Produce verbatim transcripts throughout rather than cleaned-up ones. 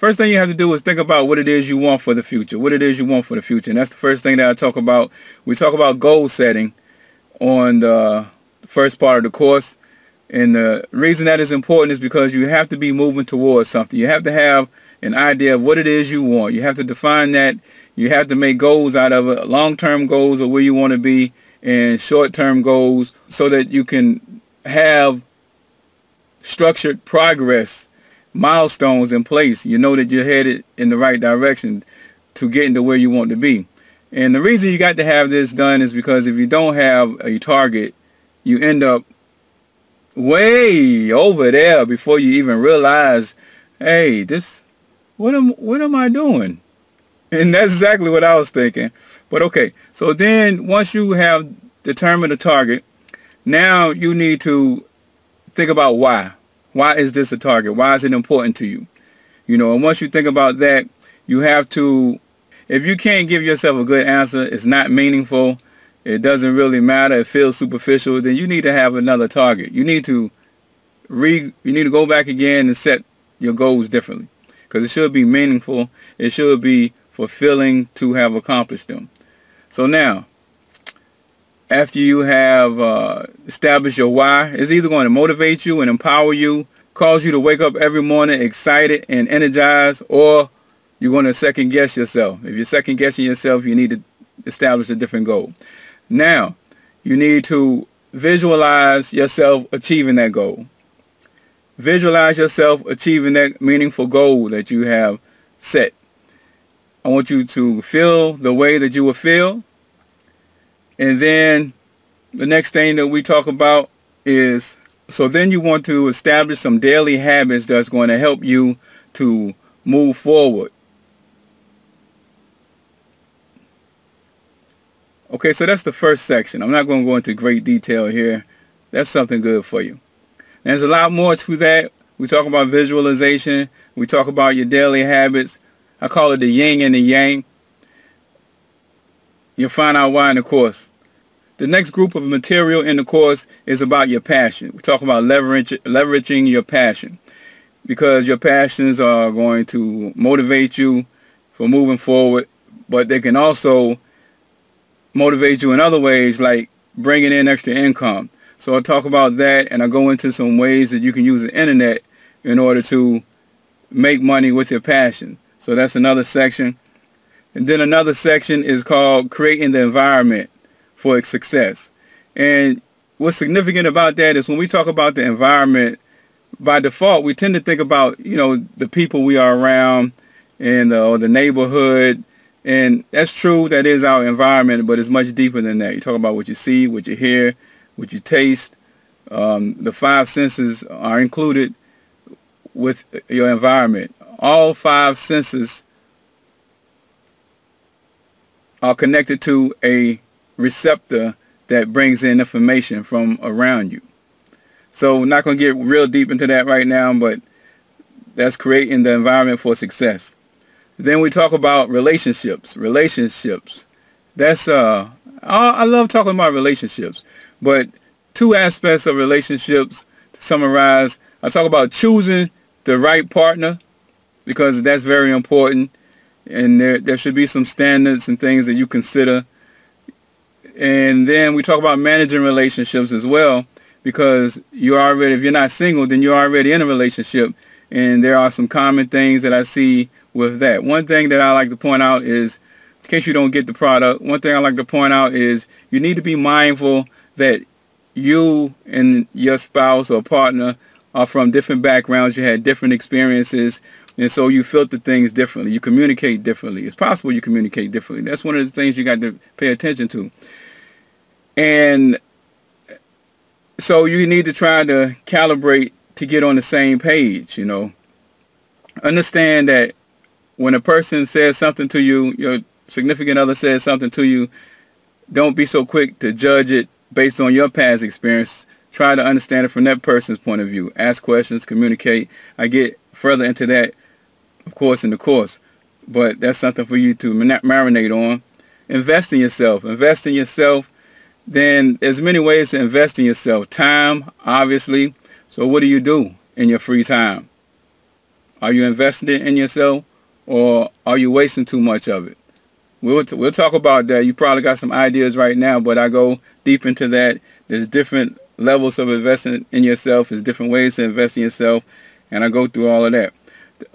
First thing you have to do is think about what it is you want for the future, what it is you want for the future. And that's the first thing that I talk about. We talk about goal setting on the first part of the course. And the reason that is important is because you have to be moving towards something. You have to have an idea of what it is you want. You have to define that. You have to make goals out of it, long-term goals of where you want to be and short-term goals, so that you can have structured progress, milestones in place. You know that you're headed in the right direction to getting to where you want to be. And the reason you got to have this done is because if you don't have a target, you end up way over there before you even realize, hey, this, what am, what am I doing? And that's exactly what I was thinking. But okay, so then once you have determined a target, now you need to think about why. Why is this a target? Why is it important to you? You know, and once you think about that, you have to, if you can't give yourself a good answer, it's not meaningful, it doesn't really matter, it feels superficial, then you need to have another target. You need to re, you need to go back again and set your goals differently, because it should be meaningful, it should be fulfilling to have accomplished them. So now, after you have uh, established your why, it's either going to motivate you and empower you, cause you to wake up every morning excited and energized, or you're going to second guess yourself. If you're second guessing yourself, you need to establish a different goal. Now, you need to visualize yourself achieving that goal. Visualize yourself achieving that meaningful goal that you have set. I want you to feel the way that you will feel. And then the next thing that we talk about is, so then you want to establish some daily habits that's going to help you to move forward. Okay, so that's the first section. I'm not going to go into great detail here. That's something good for you. There's a lot more to that. We talk about visualization. We talk about your daily habits. I call it the yin and the yang. You'll find out why in the course. The next group of material in the course is about your passion. We talk about leverage, leveraging your passion, because your passions are going to motivate you for moving forward, but they can also motivate you in other ways, like bringing in extra income. So I talk about that, and I go into some ways that you can use the internet in order to make money with your passion. So that's another section. And then another section is called creating the environment for success. And what's significant about that is when we talk about the environment, by default, we tend to think about, you know, the people we are around and the, or the neighborhood. And that's true. That is our environment, but it's much deeper than that. You talk about what you see, what you hear, what you taste. Um, the five senses are included with your environment. All five senses are connected to a receptor that brings in information from around you. So we're not going to get real deep into that right now, but that's creating the environment for success. Then we talk about relationships. Relationships. That's, uh, I love talking about relationships, but two aspects of relationships to summarize. I talk about choosing the right partner, because that's very important, and there, there should be some standards and things that you consider. And then we talk about managing relationships as well, because you already, if you're not single, then you're already in a relationship, and there are some common things that I see with that. One thing that I like to point out is, in case you don't get the product, one thing I like to point out is you need to be mindful that you and your spouse or partner are from different backgrounds, you had different experiences, and so you filter things differently. You communicate differently. It's possible you communicate differently. That's one of the things you got to pay attention to. And so you need to try to calibrate to get on the same page, you know. Understand that when a person says something to you, your significant other says something to you, don't be so quick to judge it based on your past experience. Try to understand it from that person's point of view. Ask questions, communicate. I get further into that, of course, in the course. But that's something for you to marinate on. Invest in yourself. Invest in yourself. Then there's many ways to invest in yourself. Time, obviously. So what do you do in your free time? Are you investing it in yourself, or are you wasting too much of it? We'll, t we'll talk about that. You probably got some ideas right now, but I go deep into that. There's different levels of investing in yourself. There's different ways to invest in yourself, and I go through all of that.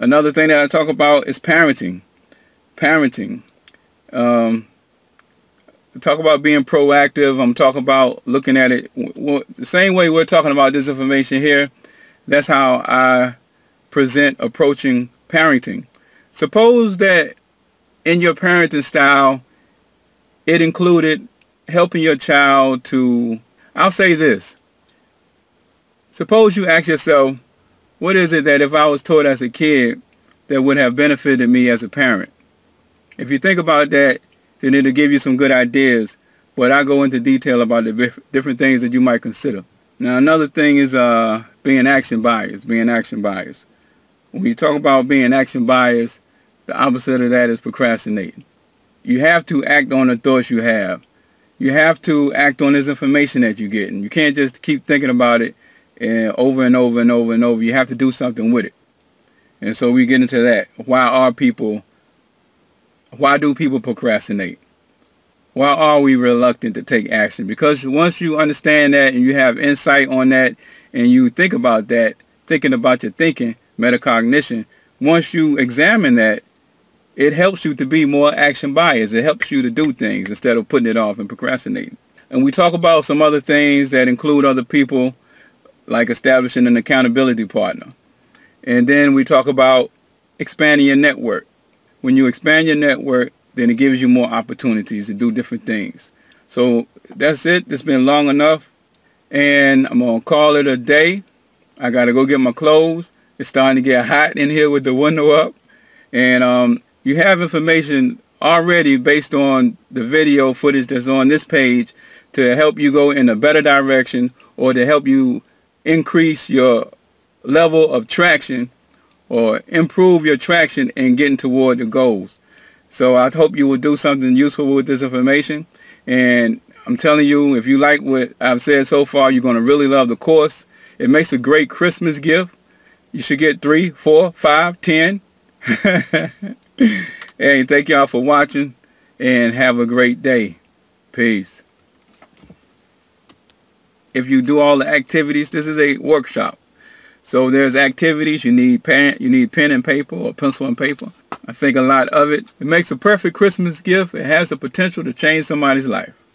Another thing that I talk about is parenting. Parenting. Um, I talk about being proactive. I'm talking about looking at it. Well, the same way we're talking about this information here, that's how I present approaching parenting. Suppose that in your parenting style, it included helping your child to, I'll say this. Suppose you ask yourself, what is it that if I was taught as a kid that would have benefited me as a parent? If you think about that, then it'll give you some good ideas, but I go into detail about the different things that you might consider. Now, another thing is uh, being action biased, being action biased. When you talk about being action biased, the opposite of that is procrastinating. You have to act on the thoughts you have. You have to act on this information that you're getting. You can't just keep thinking about it and over and over and over and over. You have to do something with it. And so we get into that. Why are people, why do people procrastinate? Why are we reluctant to take action? Because once you understand that and you have insight on that and you think about that, thinking about your thinking, metacognition, once you examine that, it helps you to be more action biased. It helps you to do things instead of putting it off and procrastinating. And we talk about some other things that include other people, like establishing an accountability partner. And then we talk about expanding your network. When you expand your network, then it gives you more opportunities to do different things. So that's it. It's been long enough. And I'm going to call it a day. I got to go get my clothes. It's starting to get hot in here with the window up. And um, you have information already based on the video footage that's on this page to help you go in a better direction, or to help you increase your level of traction or improve your traction in getting toward your goals. So I hope you will do something useful with this information. And I'm telling you, if you like what I've said so far, you're going to really love the course. It makes a great Christmas gift. You should get three, four, five, ten. Hey, thank y'all for watching, and have a great day. Peace. If you do all the activities, this is a workshop. So there's activities. You need pen, you need pen and paper, or pencil and paper. I think a lot of it. It makes a perfect Christmas gift. It has the potential to change somebody's life.